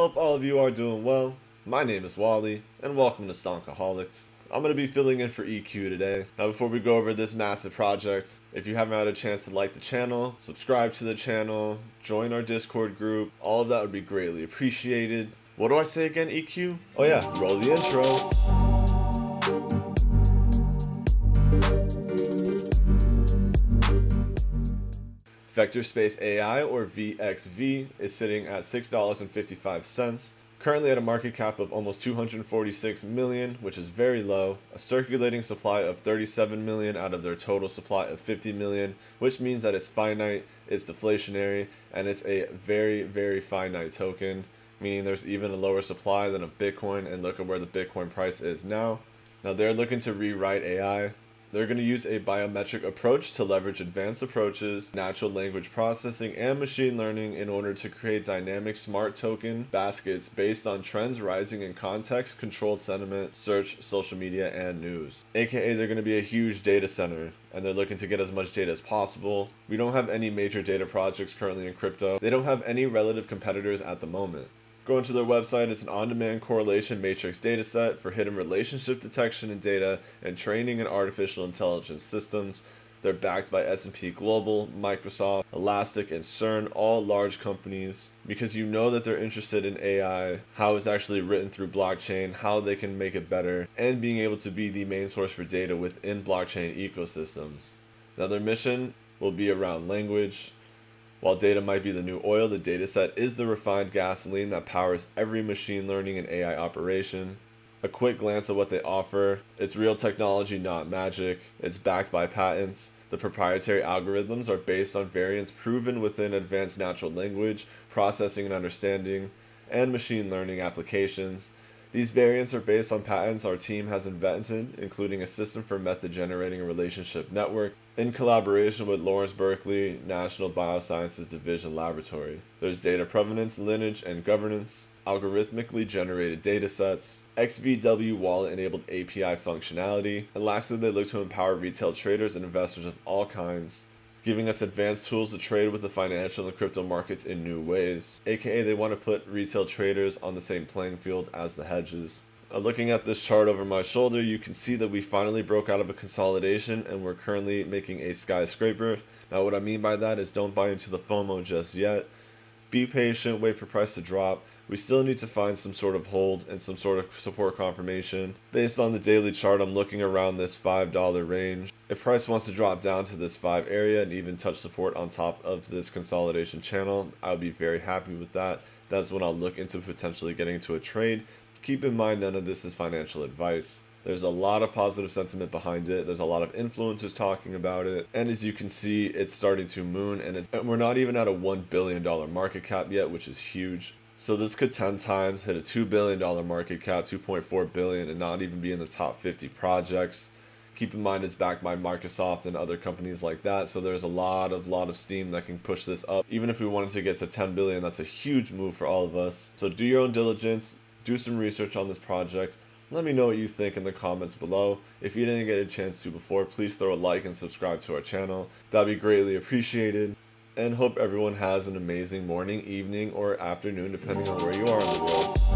Hope all of you are doing well. My name is Wally, and welcome to Stonkaholics. I'm going to be filling in for EQ today. Now before we go over this massive project, if you haven't had a chance to like the channel, subscribe to the channel, join our Discord group, all of that would be greatly appreciated. What do I say again, EQ? Oh yeah, roll the intro. Vector Space AI, or VXV, is sitting at $6.55, currently at a market cap of almost $246 million, which is very low, a circulating supply of $37 million out of their total supply of $50 million, which means that it's finite, it's deflationary, and it's a very, very finite token, meaning there's even a lower supply than of Bitcoin, and look at where the Bitcoin price is now. Now they're looking to rewrite AI. They're going to use a biometric approach to leverage advanced approaches, natural language processing, and machine learning in order to create dynamic smart token baskets based on trends rising in context, controlled sentiment, search, social media, and news. AKA they're going to be a huge data center, and they're looking to get as much data as possible. We don't have any major data projects currently in crypto. They don't have any relative competitors at the moment. Going to their website, it's an on-demand correlation matrix dataset for hidden relationship detection in data and training in artificial intelligence systems. They're backed by S&P Global, Microsoft, Elastic, and CERN, all large companies, because you know that they're interested in AI, how it's actually written through blockchain, how they can make it better, and being able to be the main source for data within blockchain ecosystems. Now their mission will be around language. While data might be the new oil, the dataset is the refined gasoline that powers every machine learning and AI operation. A quick glance at what they offer. It's real technology, not magic. It's backed by patents. The proprietary algorithms are based on variants proven within advanced natural language, processing and understanding, and machine learning applications. These variants are based on patents our team has invented, including a system for method generating a relationship network in collaboration with Lawrence Berkeley National Biosciences Division Laboratory. There's data provenance, lineage, and governance, algorithmically generated data sets, XVW wallet-enabled API functionality, and lastly, they look to empower retail traders and investors of all kinds, giving us advanced tools to trade with the financial and crypto markets in new ways. AKA they want to put retail traders on the same playing field as the hedges. Looking at this chart over my shoulder, you can see that we finally broke out of a consolidation and we're currently making a skyscraper. Now what I mean by that is don't buy into the FOMO just yet. Be patient, wait for price to drop. We still need to find some sort of hold and some sort of support confirmation. Based on the daily chart, I'm looking around this $5 range. If price wants to drop down to this 5 area and even touch support on top of this consolidation channel, I would be very happy with that. That's when I'll look into potentially getting into a trade. Keep in mind, none of this is financial advice. There's a lot of positive sentiment behind it. There's a lot of influencers talking about it. And as you can see, it's starting to moon, and we're not even at a $1 billion market cap yet, which is huge. So this could 10 times hit a $2 billion market cap, $2.4 billion, and not even be in the top 50 projects. Keep in mind, it's backed by Microsoft and other companies like that. So there's a lot of steam that can push this up. Even if we wanted to get to 10 billion, that's a huge move for all of us. So do your own diligence. Do some research on this project. Let me know what you think in the comments below. If you didn't get a chance to before, please throw a like and subscribe to our channel. That'd be greatly appreciated. And hope everyone has an amazing morning, evening, or afternoon, depending on where you are in the world.